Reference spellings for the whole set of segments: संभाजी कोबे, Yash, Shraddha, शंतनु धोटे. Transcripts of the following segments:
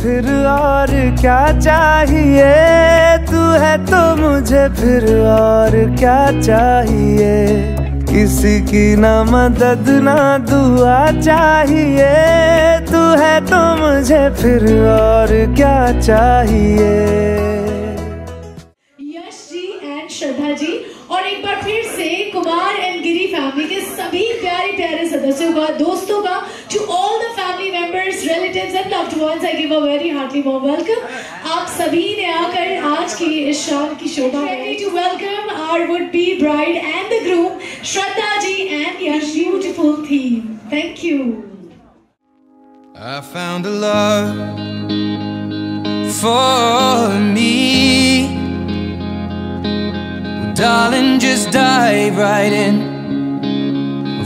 फिर और क्या चाहिए, तू है तो मुझे फिर और क्या चाहिए। किसी की ना मदद ना दुआ चाहिए, तू है तो मुझे फिर और क्या चाहिए। यश जी एंड श्रद्धा जी और एक बार फिर से Kumar and Giri family family के सभी प्यारे प्यारे सदस्यों का, दोस्तों का, to all the family members, relatives and loved ones, I give a very heartily warm welcome. आप सभी ने आकर आज की इस शाम की शोभा में to welcome our would be bride and the groom Shraddha ji and your beautiful theme. Thank you. I found a love for me, well, darling, just dive right in,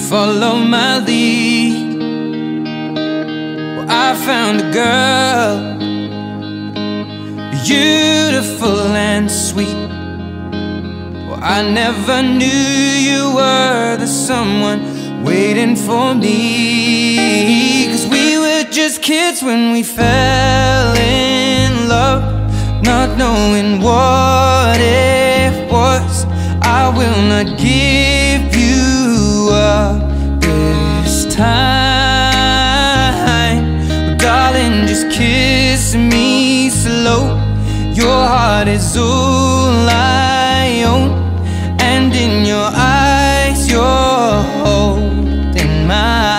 follow my lead. Well, I found a girl, beautiful and sweet. Well, I never knew you were the someone waiting for me, 'cause we were just kids when we fell in love, not knowing what it was. I will not give you up this time, well, darling, just kiss me slow. Your heart is all I own, and in your eyes you're holding mine.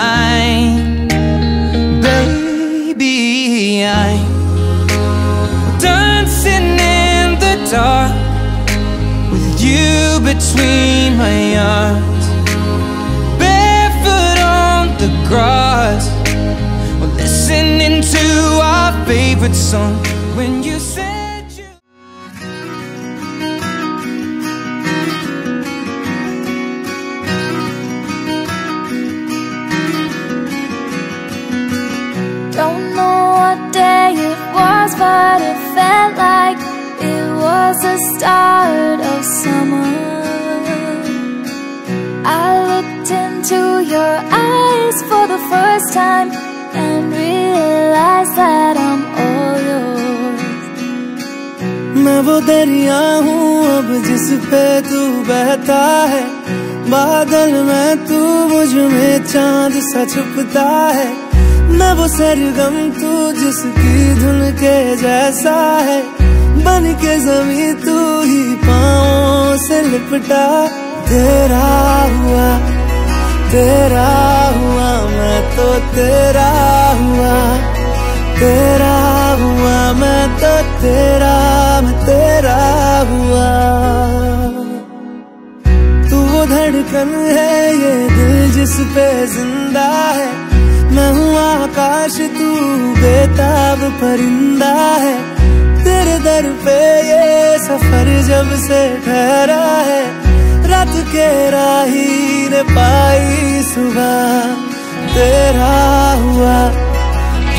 With you between my arms, barefoot on the grass, we're listening to our favorite song. When you said you, don't know what day it was, but it felt like was the start of summer. I looked into your eyes for the first time and realized that I'm all yours. मैं वो दरिया हूँ अब जिस पे तू बहता है, बादल में तू, मुझ में चांद सा छुपता है। मैं वो सरगम तू जिसकी धुन के जैसा है, बन के जमीन तू ही पाँव से लिपटा। तेरा हुआ, तेरा हुआ, मैं तो तेरा हुआ, तेरा हुआ, मैं तो तेरा, मैं तेरा हुआ। तू वो धड़कन है, ये दिल जिस पे जिंदा है। मैं हूँ आकाश, तू बेताब परिंदा है। तेरे दर पे ये सफर जब से ठहरा है, रात के राही ने पाई सुबह। तेरा हुआ,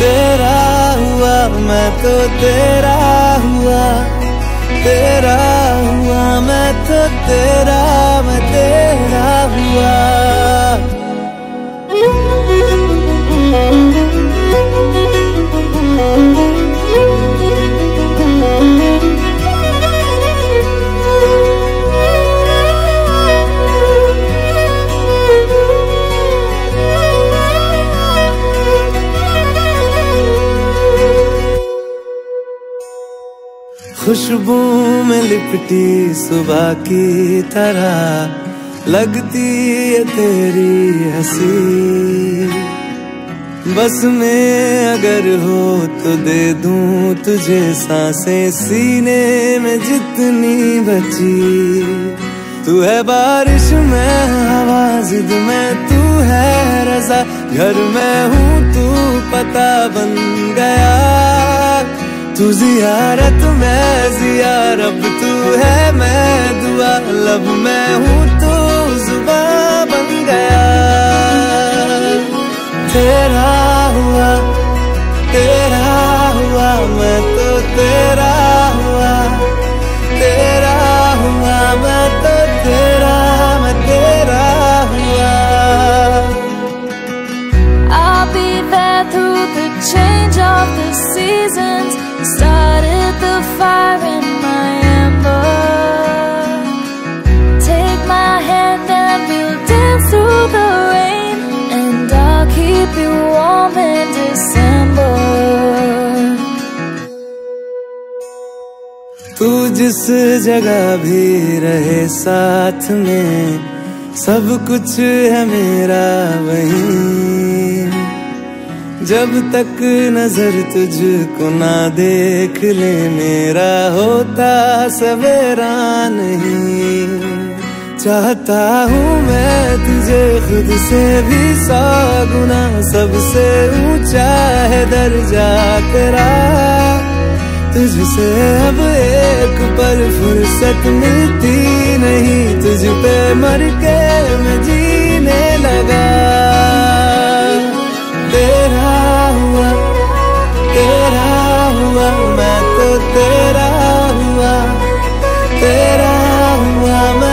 तेरा हुआ, मैं तो तेरा हुआ, तेरा हुआ, मैं तो तेरा, मैं तेरा हुआ। खुशबू में लिपटी सुबह की तरह लगती है तेरी हंसी। बस मैं अगर हो तो दे दूं तुझे सांसें सीने में जितनी बची। तू है बारिश में हवा, जिद में तू है रजा, घर में हूँ तू पता बन गया। तू जियारत मैं जिया, रब तू है मैं दुआ, लब मैं हूँ तू जुबा बन गया। तेरा हुआ, तेरा हुआ, मैं तो तेरा हुआ, तेरा हुआ, मैं तो तेरा, मैं तेरा हुआ। I'll be there through the change of the seasons, started the fire in my ember. Take my hand and we'll dance through the rain, and I'll keep you warm in December. तू जिस जगह भी रहे साथ में, सब कुछ है मेरा वही, जब तक नजर तुझको ना देख ले मेरा होता सवेरा नहीं। चाहता हूँ मैं तुझे खुद से भी 100 गुना, सबसे ऊंचा है दर्जा तेरा, तुझसे अब एक पल फुर्सत मिलती नहीं, तुझ पे मर के मैं जीने लगा। तेरा हुआ मैं तो, तेरा हुआ मैं तो, तेरा हुआ।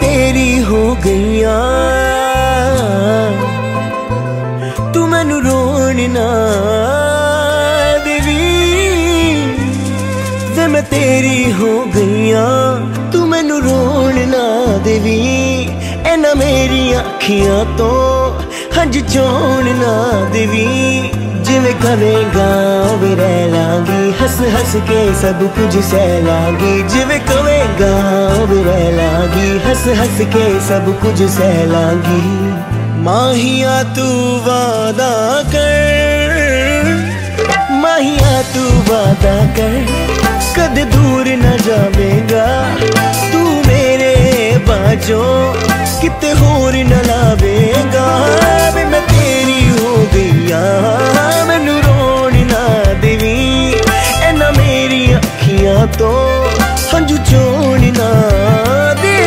तेरी हो गईया तू मैनू रोन ना देवी, वे मैं तेरी हो गईया तू मैनू रोन ना देवी, एना मेरी अखियां तो हंझ चोन ना देवी। जिवें कवेगा उवें रह लांगी, हस हस के सब कुछ सह लांगी, जिवें कवेगा उवें रह लांगी, हस हस के सब कुछ सह लांगी। माहिया तू वादा कर, माहिया तू वादा कर, कद दूर न जावेगा तू मेरे बाजो, किते होर न लावेगा। मैं तेरी हो गईया मैनू रोन ना देवी, एना मेरी अखियां तो हंझू चोन ना देवी।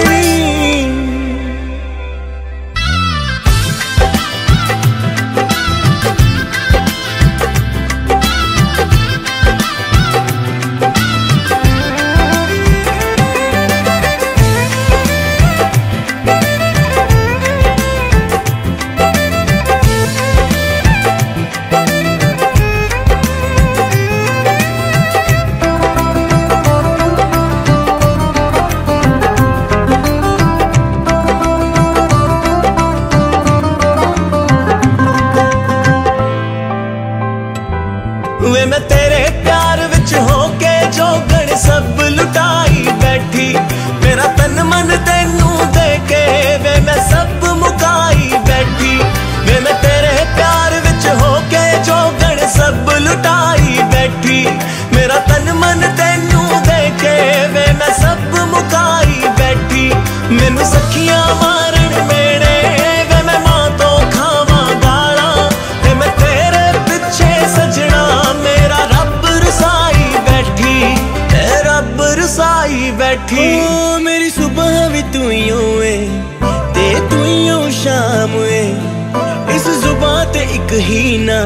ही ना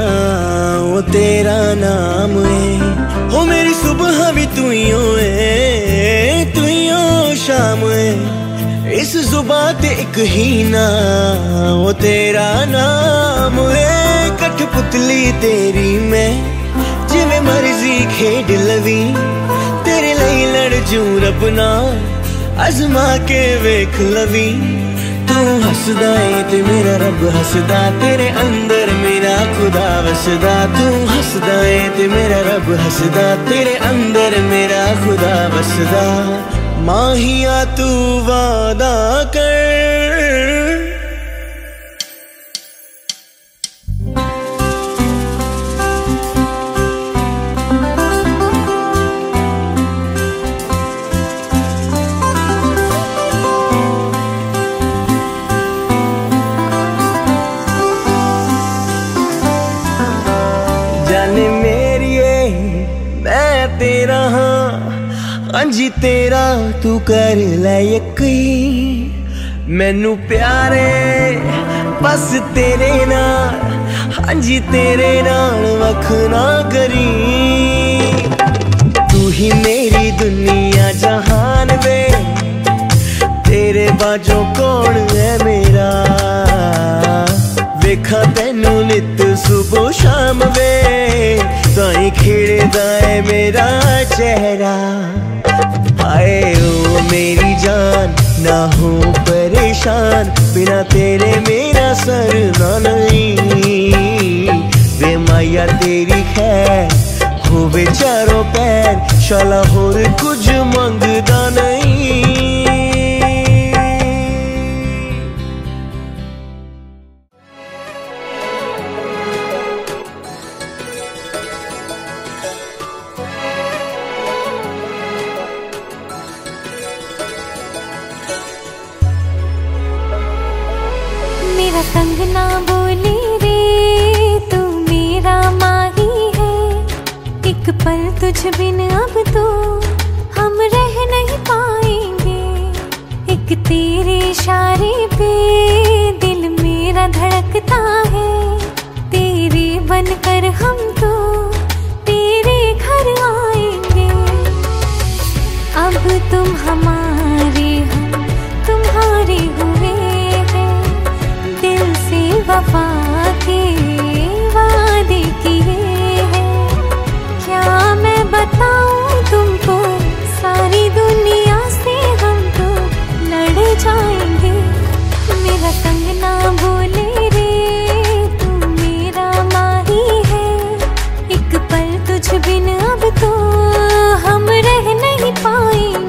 वो तेरा नाम है, हो मेरी सुबह भी तू ही हो, तू ही हो शाम है, इस जुबान ते एक ही ना वो तेरा नाम है। कठपुतली तेरी मैं जिवें मर्जी खेड लवी, तेरे लिए लड़ जूं रब ना अजमा के वेख लवी। तू हसदा है ते मेरा रब हसदा, तेरे अंदर मेरा खुदा वसदा, तू हसदा है ते मेरा रब हसदा, तेरे अंदर मेरा खुदा वसदा। माहिया तू वादा कर, जी तेरा तू कर ले यकीन, मैनू प्यारे बस तेरे नाल, हां जी तेरे नाल वख ना करी। जो कौन है मेरा, वेखा तेनू नित सुबह शाम वे, ताई खिड़दा है मेरा चेहरा। आए ओ मेरी जान ना हो परेशान, बिना तेरे मेरा सरना नहीं। वे माया तेरी खैर हो बेचारों पैर, शाला होर कुछ मंगदा नहीं। संग ना बोली रे तू मेरा माही है, एक पल तुझ बिन अब तो हम रह नहीं पाएंगे। एक तेरे इशारे पे दिल मेरा धड़कता है, तेरे बनकर हम तो तेरे घर आएंगे। अब तुम हमारे हम तुम्हारे हुए, वफा के वादे किए हैं। क्या मैं बताऊं तुमको, सारी दुनिया से हम तो लड़ जाएंगे। मेरा संग ना बोले रे तू मेरा माही है, एक पल तुझ बिन अब तो हम रह नहीं पाएंगे।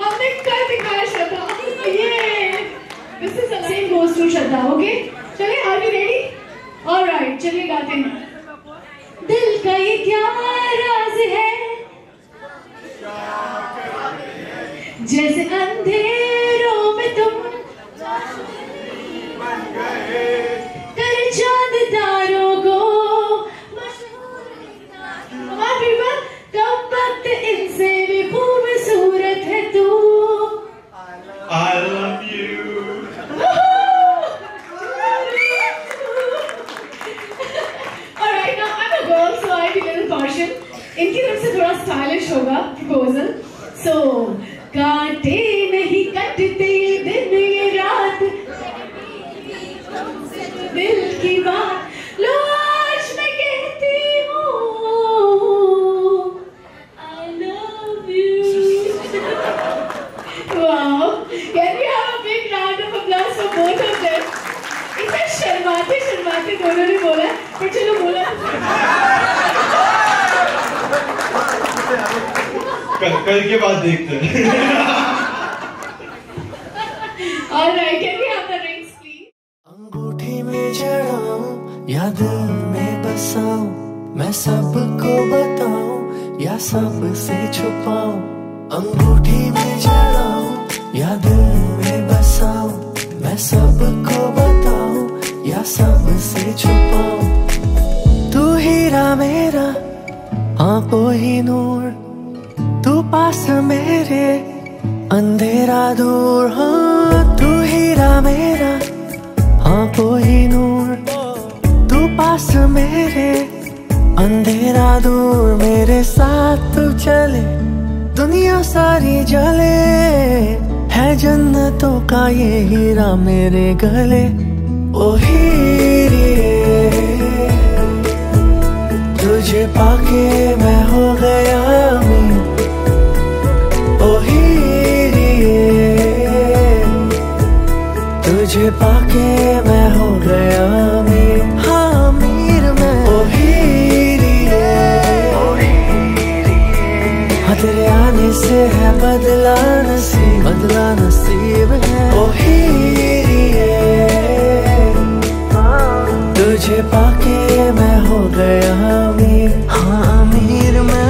हमने कर दिखाया श्रद्धा, ये this is the same goes to Shraddha, okay. चलिए, आर वी रेडी? ऑलराइट, चलिए गाते हैं। दिल का ये क्या राज है, जैसे अंधेरों में तुम कर चांद तारों को मशहूर, कम वक्त इनसे भी खूबसूरत है तू। I love you. Alright, now I'm a girl, so I feel impartial. इनकी तरफ से थोड़ा स्टाइलिश होगा प्रपोजल। So काटे नहीं कटते ये दिन ये रात, दिल की बात लो आज मैं कहती हूँ, I love you. Wow, can we have a big round of applause for both of them? इतना शर्माते शर्माते दोनों ने बोला, पर चलो बोला। कल के बाद देखते हैं। Alright, can we have the rings please? अंगूठी में जड़ाऊं या दिल में बसाऊं, मैं सबको बताऊं या सबसे छुपाऊं। अंगूठी में जड़ाऊं या दिल में बसाऊं, मैं सबको बताऊं या सबसे छुपाऊं। तू हीरा मेरा आंखों ही नूर, तू पास मेरे अंधेरा दूर। हाँ, तू हीरा मेरा आंखों ही नूर, तू पास मेरे अंधेरा दूर। मेरे साथ तू चले दुनिया सारी जले, है जन्नतों का ये हीरा मेरे गले। ओ हीरे तुझे पाके मैं हो गया मैं, तुझे पाके मैं हो गया अमीर। हाँ अमीर मैं। ओ हीरिए तेरे आने से है बदला नसीब, बदला नसीब है। ओ हीरिए तुझे पाके मैं हो गया अमीर। हाँ अमीर मैं।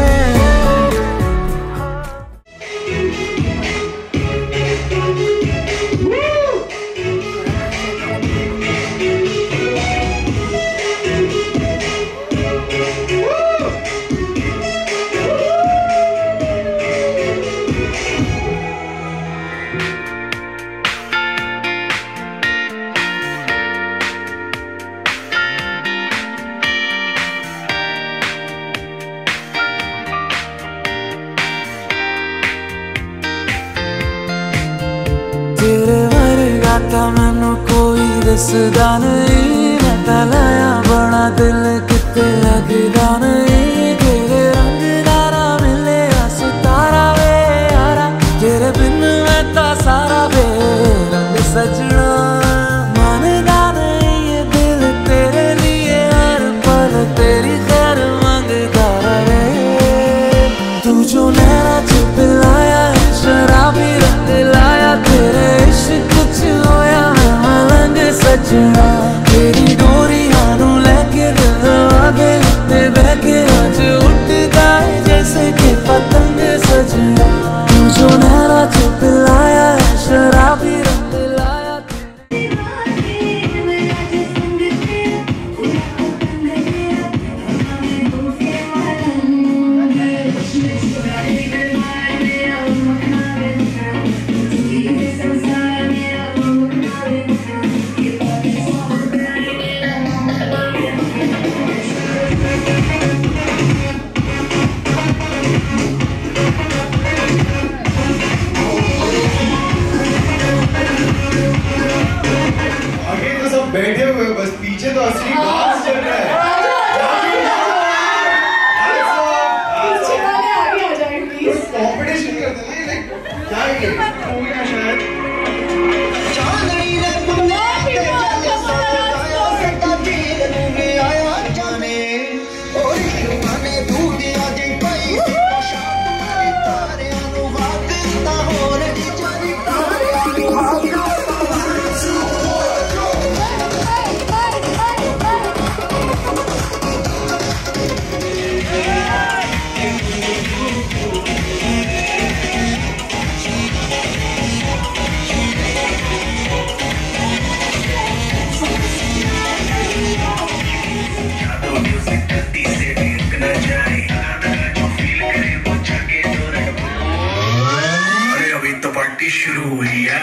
दसदा नहीं मैं तलाया बड़ा दिल किते लगदा नहीं, तेरे रंग दारा मिले सुतारा वे यारा, तेरे बिन मैं ता सारा वे रंग सजना। मानदा नहीं ये दिल तेरे लिए हर पल तेरी खैर मांगदा रहे। तू जो नैना च पिलाया शराबी रंग लाया, तेरे इश्क च होया सजना। तेरी डोरियां नू लेके दिल आगे ते बहके अज उठदा है जैसे कि पतंग सजना। तू जो नैना च पिलाया शराबी रंग लाया, पार्टी शुरू हुई है।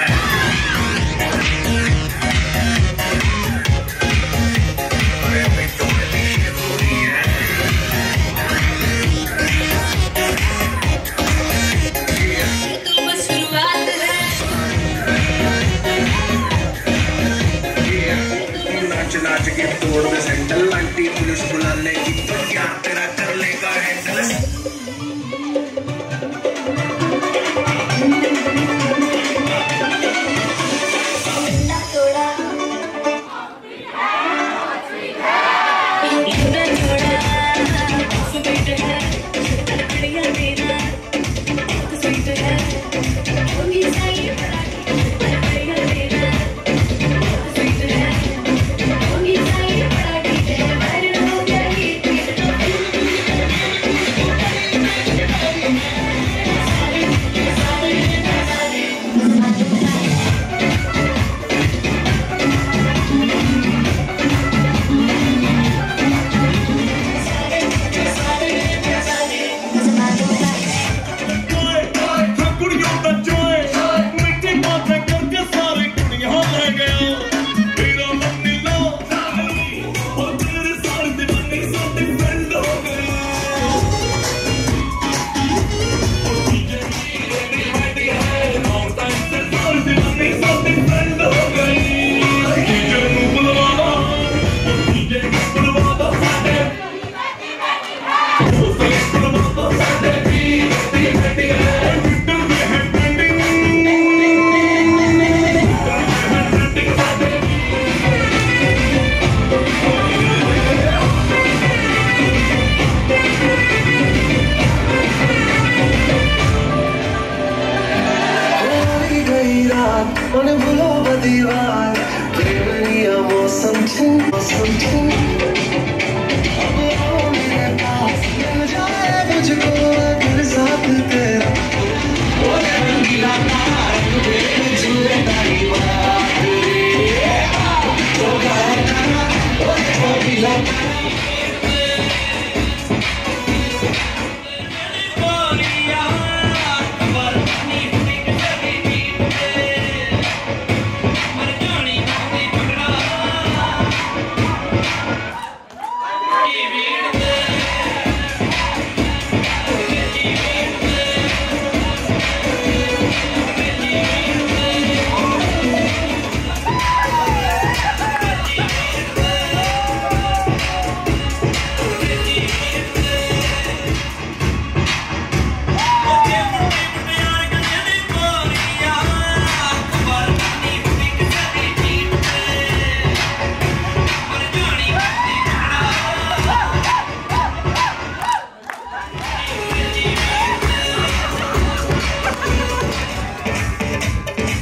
नाच के तोड़ में सेंटल आंटी पुलिस बुला लेगी तो क्या तेरा कर लेगा हैंडल।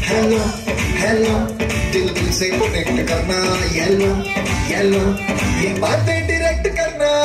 हेलो हेलो दिल से कनेक्ट करना, येलो येलो ये बातें डायरेक्ट करना।